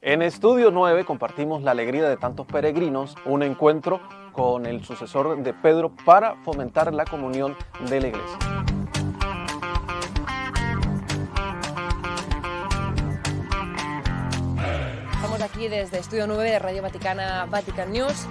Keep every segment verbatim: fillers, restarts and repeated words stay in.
En Estudio nueve compartimos la alegría de tantos peregrinos, un encuentro con el sucesor de Pedro para fomentar la comunión de la Iglesia. Estamos aquí desde Estudio nueve de Radio Vaticana, Vatican News.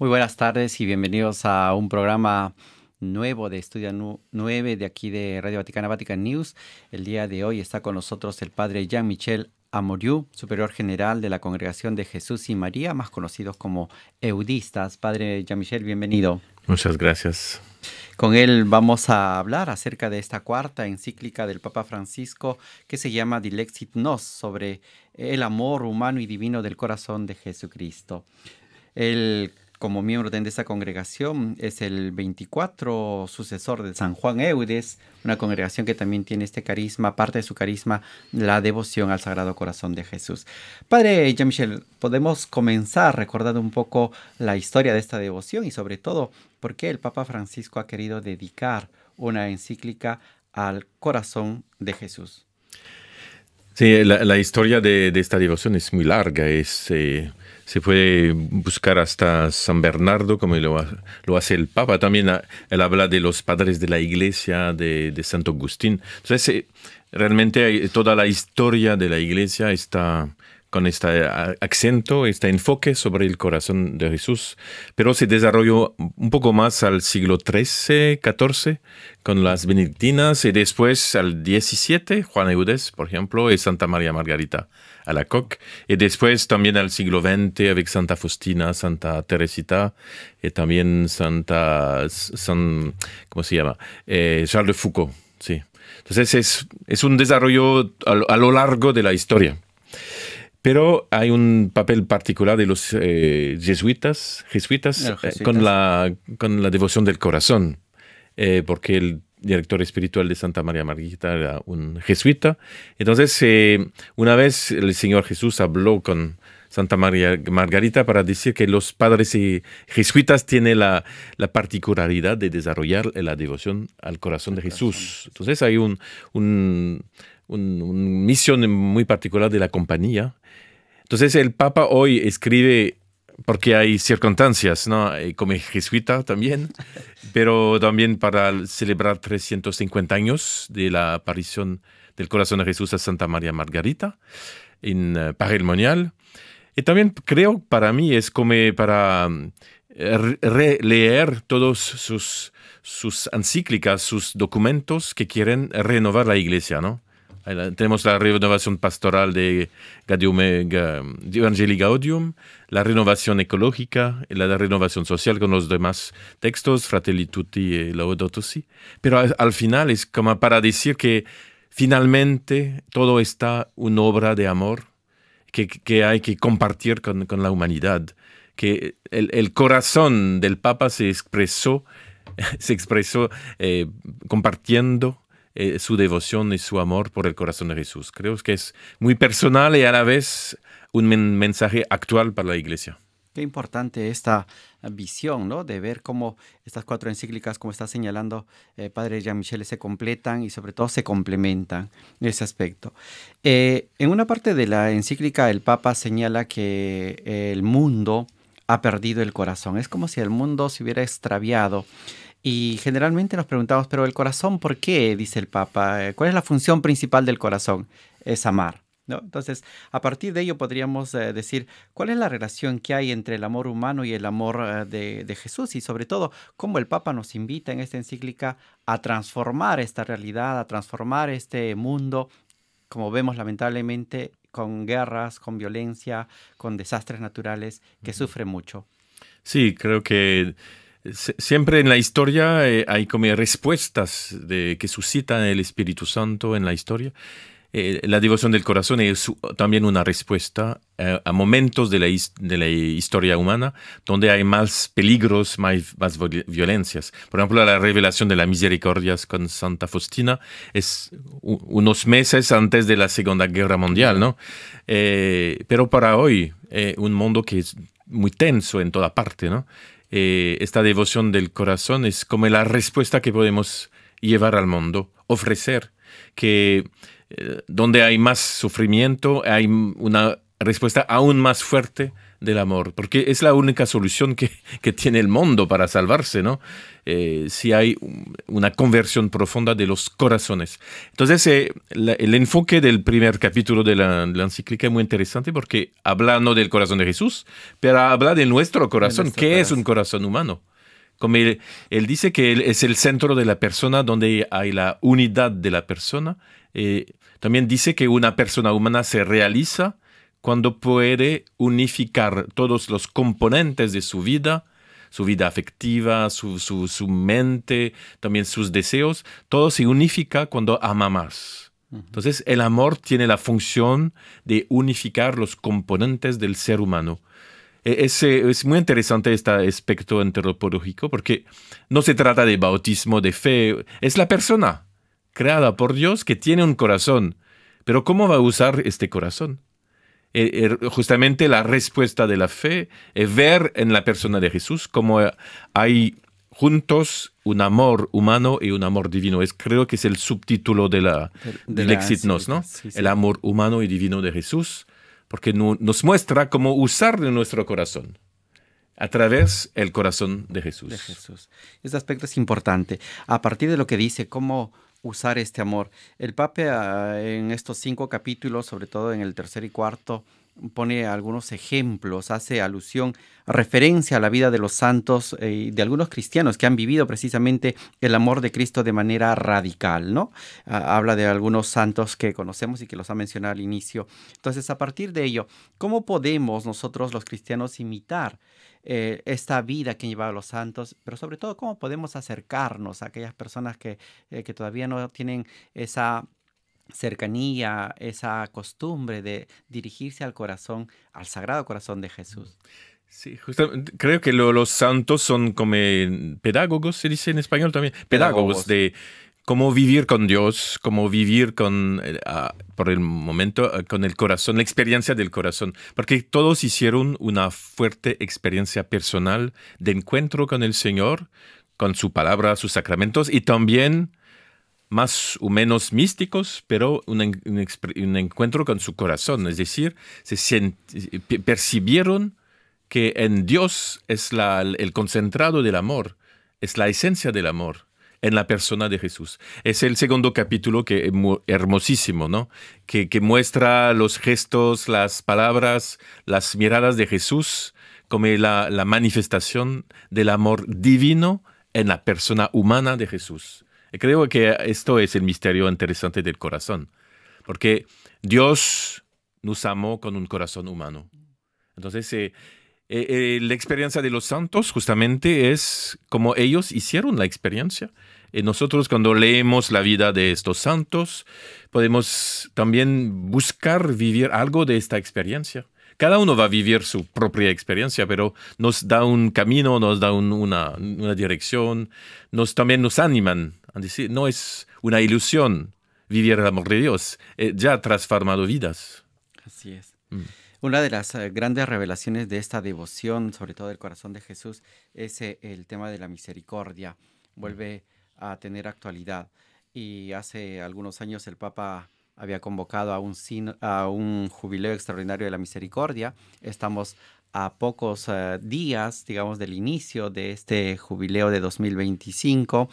Muy buenas tardes y bienvenidos a un programa nuevo de Estudio nueve de aquí de Radio Vaticana, Vatican News. El día de hoy está con nosotros el padre Jean-Michel Amouriaux, superior general de la Congregación de Jesús y María, más conocidos como Eudistas. Padre Jean-Michel, bienvenido. Muchas gracias. Con él vamos a hablar acerca de esta cuarta encíclica del Papa Francisco que se llama Dilexit Nos, sobre el amor humano y divino del corazón de Jesucristo. El Como miembro de esta congregación, es el veinticuatro sucesor de San Juan Eudes, una congregación que también tiene este carisma, parte de su carisma, la devoción al Sagrado Corazón de Jesús. Padre Jean-Michel, podemos comenzar recordando un poco la historia de esta devoción y sobre todo por qué el Papa Francisco ha querido dedicar una encíclica al Corazón de Jesús. Sí, la, la historia de, de esta devoción es muy larga, es... Eh... Se puede buscar hasta San Bernardo, como lo, lo hace el Papa. También él habla de los padres de la Iglesia, de, de Santo Agustín. Entonces, realmente toda la historia de la Iglesia está con este acento, este enfoque sobre el corazón de Jesús. Pero se desarrolló un poco más al siglo trece, catorce, con las benedictinas, y después al diecisiete, Juan Eudes, por ejemplo, y Santa María Margarita Alacoque, y después también al siglo veinte avec Santa Faustina, Santa Teresita, y también Santa, San, ¿cómo se llama? Eh, Charles de Foucault, sí. Entonces es, es un desarrollo a, a lo largo de la historia. Pero hay un papel particular de los eh, jesuitas, jesuitas, los jesuitas. Eh, con, la, con la devoción del corazón, eh, porque el director espiritual de Santa María Margarita era un jesuita. Entonces, eh, una vez el Señor Jesús habló con Santa María Margarita para decir que los padres y jesuitas tienen la, la particularidad de desarrollar la devoción al corazón de Jesús. Entonces, hay un... un Una un misión muy particular de la compañía. Entonces el Papa hoy escribe, porque hay circunstancias, ¿no? Como jesuita también, pero también para celebrar trescientos cincuenta años de la aparición del corazón de Jesús a Santa María Margarita en Paray-le-Monial. Y también creo, para mí, es como para releer todos sus, sus encíclicas, sus documentos que quieren renovar la Iglesia, ¿no? Tenemos la renovación pastoral de Evangelii Gaudium, la renovación ecológica, la renovación social con los demás textos, Fratelli Tutti y Laudato sí. Pero al final es como para decir que finalmente todo está una obra de amor que, que hay que compartir con, con la humanidad. Que el, el corazón del Papa se expresó, se expresó eh, compartiendo su devoción y su amor por el corazón de Jesús. Creo que es muy personal y a la vez un men mensaje actual para la Iglesia. Qué importante esta visión, ¿no? De ver cómo estas cuatro encíclicas, como está señalando eh, Padre Jean-Michel, se completan y sobre todo se complementan en ese aspecto. Eh, en una parte de la encíclica el Papa señala que el mundo ha perdido el corazón. Es como si el mundo se hubiera extraviado. Y generalmente nos preguntamos, pero el corazón, ¿por qué? Dice el Papa. ¿Cuál es la función principal del corazón? Es amar, ¿no? Entonces, a partir de ello podríamos eh, decir, ¿cuál es la relación que hay entre el amor humano y el amor eh, de, de Jesús? Y sobre todo, ¿cómo el Papa nos invita en esta encíclica a transformar esta realidad, a transformar este mundo, como vemos lamentablemente, con guerras, con violencia, con desastres naturales, que sufre mucho? Sí, creo que... siempre en la historia hay como respuestas de, que suscitan el Espíritu Santo en la historia. Eh, la devoción del corazón es también una respuesta eh, a momentos de la, de la historia humana donde hay más peligros, más, más violencias. Por ejemplo, la revelación de las misericordias con Santa Faustina es unos meses antes de la Segunda Guerra Mundial, ¿no? Eh, pero para hoy, eh, un mundo que es muy tenso en toda parte, ¿no? Eh, esta devoción del corazón es como la respuesta que podemos llevar al mundo, ofrecer, que eh, donde hay más sufrimiento hay una respuesta aún más fuerte del amor, porque es la única solución que, que tiene el mundo para salvarse, ¿no? Eh, si hay una conversión profunda de los corazones. Entonces, eh, la, el enfoque del primer capítulo de la, de la encíclica es muy interesante porque habla no del corazón de Jesús, pero habla de nuestro corazón, de nuestro que corazón. Es un corazón humano. Como él, él dice que él es el centro de la persona, donde hay la unidad de la persona. Eh, también dice que una persona humana se realiza cuando puede unificar todos los componentes de su vida, su vida afectiva, su, su, su mente, también sus deseos, todo se unifica cuando ama más. Entonces el amor tiene la función de unificar los componentes del ser humano. Es, es muy interesante este aspecto antropológico porque no se trata de bautismo, de fe, es la persona creada por Dios que tiene un corazón. Pero ¿cómo va a usar este corazón? Justamente la respuesta de la fe es ver en la persona de Jesús cómo hay juntos un amor humano y un amor divino. Es, creo que es el subtítulo de la Dilexit Nos, ¿no? Sí, sí. El amor humano y divino de Jesús, porque no, nos muestra cómo usar de nuestro corazón a través del corazón de Jesús. de Jesús. Este aspecto es importante. A partir de lo que dice, cómo usar este amor. El Papa en estos cinco capítulos, sobre todo en el tercer y cuarto, pone algunos ejemplos, hace alusión, referencia a la vida de los santos y eh, de algunos cristianos que han vivido precisamente el amor de Cristo de manera radical, ¿no? Ah, habla de algunos santos que conocemos y que los ha mencionado al inicio. Entonces, a partir de ello, ¿cómo podemos nosotros los cristianos imitar eh, esta vida que han llevado los santos? Pero sobre todo, ¿cómo podemos acercarnos a aquellas personas que, eh, que todavía no tienen esa cercanía, esa costumbre de dirigirse al corazón, al Sagrado Corazón de Jesús? Sí, justamente, creo que lo, los santos son como pedagogos, se dice en español también, pedagogos, pedagogos de cómo vivir con Dios, cómo vivir con, uh, por el momento, uh, con el corazón, la experiencia del corazón, porque todos hicieron una fuerte experiencia personal de encuentro con el Señor, con su palabra, sus sacramentos y también más o menos místicos, pero un, un, un encuentro con su corazón. Es decir, se sient, percibieron que en Dios es la, el concentrado del amor, es la esencia del amor, en la persona de Jesús. Es el segundo capítulo que es hermosísimo, ¿no? Que, que muestra los gestos, las palabras, las miradas de Jesús como la, la manifestación del amor divino en la persona humana de Jesús. Creo que esto es el misterio interesante del corazón, porque Dios nos amó con un corazón humano. Entonces, eh, eh, la experiencia de los santos justamente es como ellos hicieron la experiencia. Y nosotros cuando leemos la vida de estos santos, podemos también buscar vivir algo de esta experiencia. Cada uno va a vivir su propia experiencia, pero nos da un camino, nos da un, una, una dirección, nos, también nos animan a decir, no es una ilusión vivir el amor de Dios, eh, ya ha transformado vidas. Así es. Mm. Una de las grandes revelaciones de esta devoción, sobre todo del corazón de Jesús, es el tema de la misericordia. Vuelve a tener actualidad y hace algunos años el Papa había convocado a un, a un jubileo extraordinario de la misericordia. Estamos a pocos uh, días, digamos, del inicio de este jubileo de dos mil veinticinco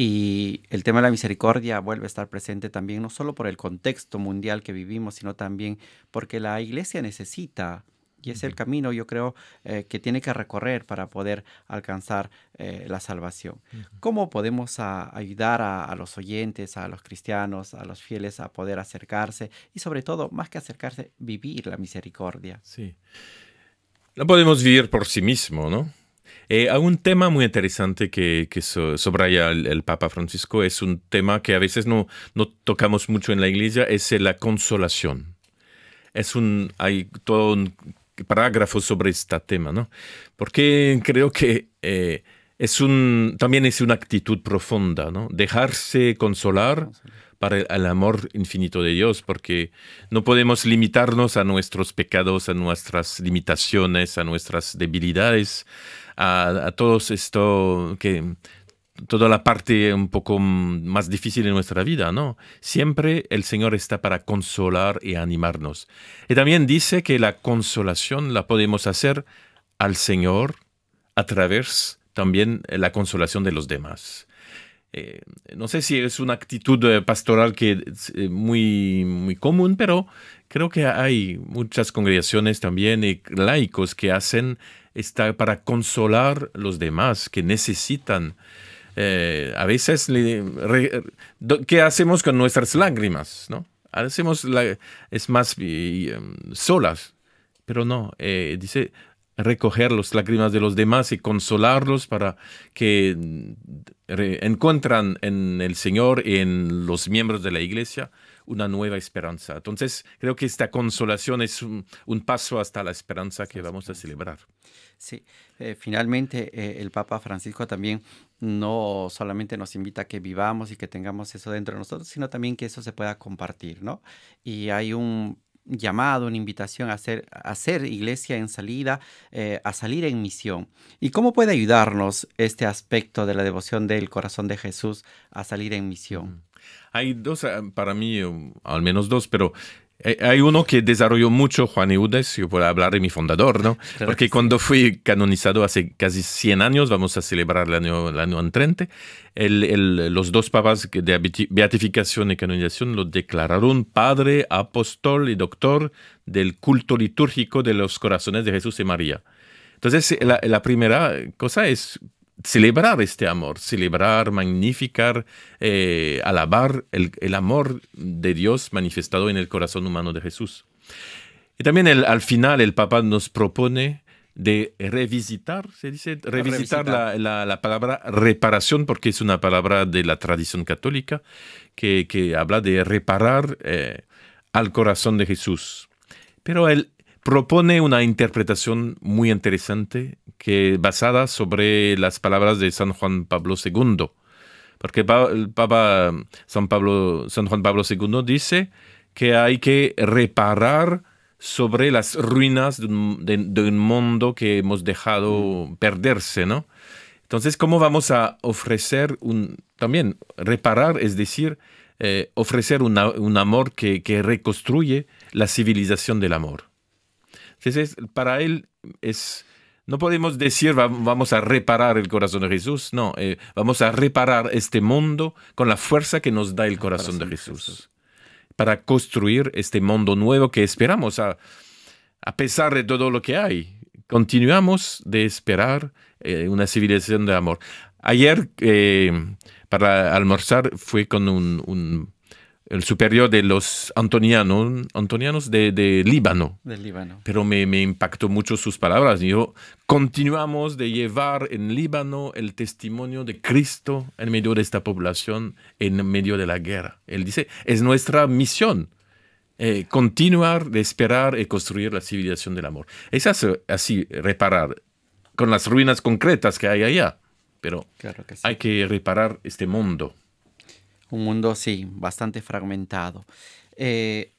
y el tema de la misericordia vuelve a estar presente también, no solo por el contexto mundial que vivimos, sino también porque la Iglesia necesita, y es el camino, yo creo, eh, que tiene que recorrer para poder alcanzar eh, la salvación. Uh-huh. ¿Cómo podemos a, ayudar a, a los oyentes, a los cristianos, a los fieles a poder acercarse? Y sobre todo, más que acercarse, vivir la misericordia. Sí. La podemos vivir por sí mismo, ¿no? Eh, hay un tema muy interesante que, que so, subraya el, el Papa Francisco. Es un tema que a veces no, no tocamos mucho en la Iglesia. Es eh, la consolación. Es un, hay todo un parágrafo sobre este tema, ¿no? Porque creo que eh, es un, también es una actitud profunda, ¿no? Dejarse consolar para el amor infinito de Dios, porque no podemos limitarnos a nuestros pecados, a nuestras limitaciones, a nuestras debilidades, a, a todo esto que... toda la parte un poco más difícil de nuestra vida, ¿no? Siempre el Señor está para consolar y animarnos. Y también dice que la consolación la podemos hacer al Señor a través también de la consolación de los demás. Eh, no sé si es una actitud pastoral que es muy, muy común, pero creo que hay muchas congregaciones también y laicos que hacen esta para consolar a los demás que necesitan. Eh, a veces, le, re, ¿qué hacemos con nuestras lágrimas? ¿No? Hacemos la, es más eh, solas, pero no. Eh, dice recoger las lágrimas de los demás y consolarlos para que re, encuentran en el Señor y en los miembros de la Iglesia una nueva esperanza. Entonces, creo que esta consolación es un, un paso hasta la esperanza que vamos a celebrar. Sí, eh, finalmente eh, el Papa Francisco también no solamente nos invita a que vivamos y que tengamos eso dentro de nosotros, sino también que eso se pueda compartir, ¿no? Y hay un llamado, una invitación a hacer, a hacer iglesia en salida, eh, a salir en misión. ¿Y cómo puede ayudarnos este aspecto de la devoción del corazón de Jesús a salir en misión? Hay dos, para mí, al menos dos, pero... hay uno que desarrolló mucho Juan Eudes, yo puedo hablar de mi fundador, ¿no? Claro. Porque sí, cuando fui canonizado hace casi cien años, vamos a celebrar el año, el año entrante, el, el, los dos papas de beatificación y canonización lo declararon padre, apóstol y doctor del culto litúrgico de los corazones de Jesús y María. Entonces, la, la primera cosa es celebrar este amor, celebrar, magnificar, eh, alabar el, el amor de Dios manifestado en el corazón humano de Jesús. Y también el, al final el Papa nos propone de revisitar, se dice, revisitar, revisitar. La, la, la palabra reparación, porque es una palabra de la tradición católica que, que habla de reparar eh, al corazón de Jesús. Pero el propone una interpretación muy interesante que basada sobre las palabras de San Juan Pablo segundo. Porque el Papa San, Pablo, San Juan Pablo segundo dice que hay que reparar sobre las ruinas de un, de, de un mundo que hemos dejado perderse, ¿no? Entonces, ¿cómo vamos a ofrecer un... también reparar, es decir, eh, ofrecer una, un amor que, que reconstruye la civilización del amor? Entonces, para él es, no podemos decir vamos a reparar el corazón de Jesús, no, eh, vamos a reparar este mundo con la fuerza que nos da el corazón de Jesús, para construir este mundo nuevo que esperamos, a, a pesar de todo lo que hay. Continuamos de esperar eh, una civilización de amor. Ayer, eh, para almorzar, fui con un... un el superior de los antonianos, antonianos de, de Líbano. De Líbano. Pero me, me impactó mucho sus palabras. Yo, continuamos de llevar en Líbano el testimonio de Cristo en medio de esta población, en medio de la guerra. Él dice, es nuestra misión, eh, continuar de esperar y construir la civilización del amor. Es así, reparar, con las ruinas concretas que hay allá. Pero claro que sí, hay que reparar este mundo. Un mundo, sí, bastante fragmentado. Eh,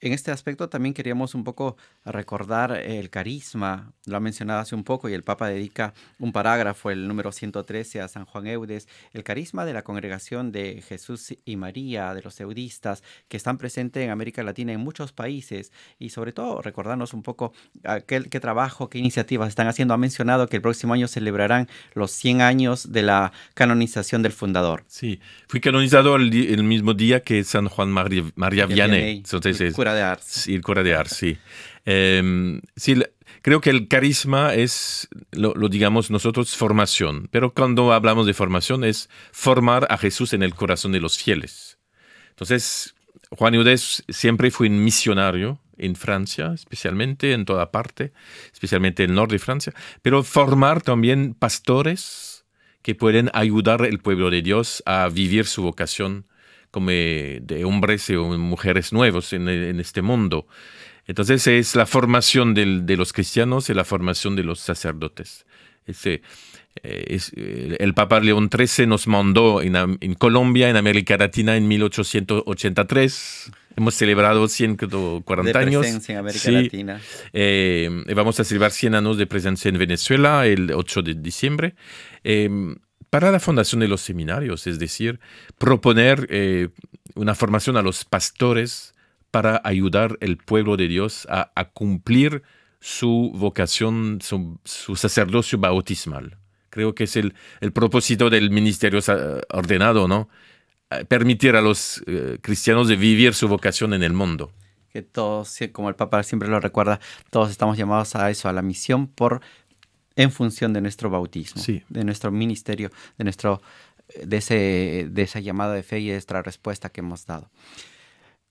en este aspecto también queríamos un poco recordar el carisma. Lo ha mencionado hace un poco y el Papa dedica un parágrafo, el número ciento trece, a San Juan Eudes. El carisma de la Congregación de Jesús y María, de los Eudistas, que están presentes en América Latina en muchos países. Y sobre todo recordarnos un poco aquel, qué trabajo, qué iniciativas están haciendo. Ha mencionado que el próximo año celebrarán los cien años de la canonización del fundador. Sí, fui canonizado el, el mismo día que San Juan María, María Vianney. Entonces, el cura de Ars. Sí, el cura de Ars, sí. Eh, sí, creo que el carisma es, lo, lo digamos nosotros, formación. Pero cuando hablamos de formación es formar a Jesús en el corazón de los fieles. Entonces, Juan Eudes siempre fue un misionario en Francia, especialmente en toda parte, especialmente en el norte de Francia. Pero formar también pastores que pueden ayudar al pueblo de Dios a vivir su vocación como de hombres y mujeres nuevos en, en este mundo. Entonces es la formación del, de los cristianos y la formación de los sacerdotes. Ese, Eh, es, eh, el Papa León trece nos mandó en, en Colombia, en América Latina, en mil ochocientos ochenta y tres. Hemos celebrado ciento cuarenta años. De presencia en América sí. Latina. Eh, vamos a celebrar cien años de presencia en Venezuela el ocho de diciembre. Eh, para la fundación de los seminarios, es decir, proponer eh, una formación a los pastores para ayudar al pueblo de Dios a, a cumplir su vocación, su, su sacerdocio bautismal. Creo que es el, el propósito del ministerio ordenado, ¿no? Permitir a los eh, cristianos de vivir su vocación en el mundo. Que todos, como el Papa siempre lo recuerda, todos estamos llamados a eso, a la misión por, en función de nuestro bautismo, sí. de nuestro ministerio, de, nuestro, de, ese, de esa llamada de fe y de nuestra respuesta que hemos dado.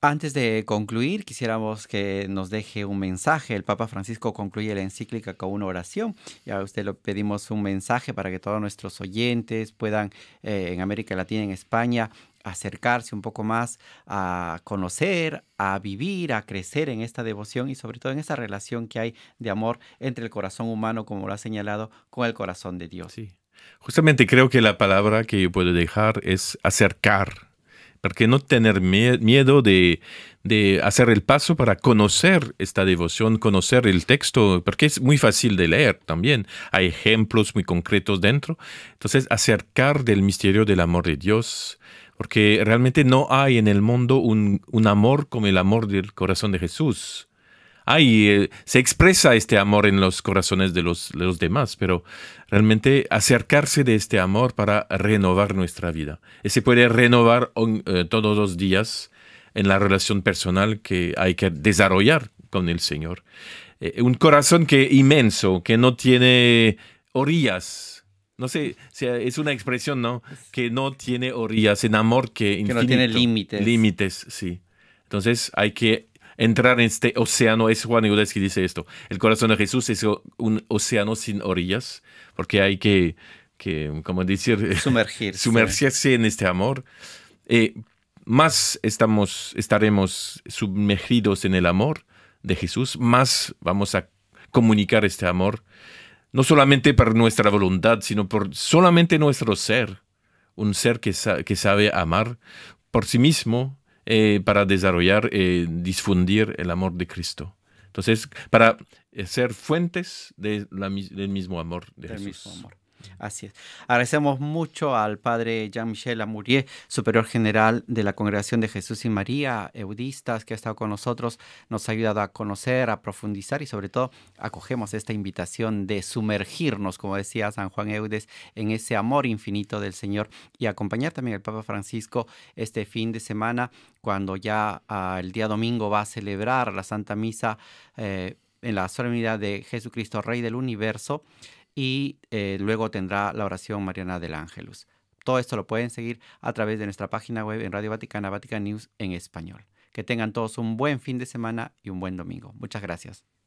Antes de concluir, quisiéramos que nos deje un mensaje. El Papa Francisco concluye la encíclica con una oración. Y a usted le pedimos un mensaje para que todos nuestros oyentes puedan, eh, en América Latina, en España, acercarse un poco más a conocer, a vivir, a crecer en esta devoción y sobre todo en esa relación que hay de amor entre el corazón humano, como lo ha señalado, con el corazón de Dios. Sí. Justamente creo que la palabra que yo puedo dejar es acercar. Porque no tener miedo de, de hacer el paso para conocer esta devoción, conocer el texto, porque es muy fácil de leer también. Hay ejemplos muy concretos dentro. Entonces, acercar del misterio del amor de Dios, porque realmente no hay en el mundo un, un amor como el amor del corazón de Jesús. Hay, eh, se expresa este amor en los corazones de los, de los demás, pero realmente acercarse de este amor para renovar nuestra vida. Y se puede renovar on, eh, todos los días en la relación personal que hay que desarrollar con el Señor. Eh, un corazón que inmenso, que no tiene orillas. No sé, es una expresión, ¿no? Que no tiene orillas, en amor que infinito. Que no tiene límites. Límites, sí. Entonces hay que entrar en este océano. Es Juan Eudes que dice esto. El corazón de Jesús es un océano sin orillas, porque hay que, que ¿cómo decir? Sumergirse. Sumergirse en este amor. Eh, más estamos, estaremos sumergidos en el amor de Jesús, más vamos a comunicar este amor, no solamente por nuestra voluntad, sino por solamente nuestro ser. Un ser que, sa que sabe amar por sí mismo, Eh, para desarrollar, eh, difundir el amor de Cristo. Entonces, para ser fuentes de la, del mismo amor de del Jesús. Mismo amor. Así es. Agradecemos mucho al padre Jean-Michel Amourieux, superior general de la Congregación de Jesús y María, Eudistas, que ha estado con nosotros, nos ha ayudado a conocer, a profundizar y sobre todo acogemos esta invitación de sumergirnos, como decía San Juan Eudes, en ese amor infinito del Señor y acompañar también al Papa Francisco este fin de semana, cuando ya uh, el día domingo va a celebrar la Santa Misa eh, en la solemnidad de Jesucristo, Rey del Universo. Y eh, luego tendrá la oración mariana del Ángelus. Todo esto lo pueden seguir a través de nuestra página web en Radio Vaticana, Vatican News en español. Que tengan todos un buen fin de semana y un buen domingo. Muchas gracias.